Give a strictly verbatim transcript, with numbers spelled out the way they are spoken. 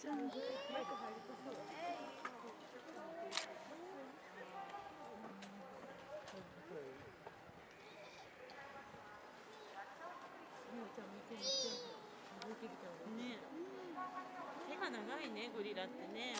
手が長いね、ゴリラってね。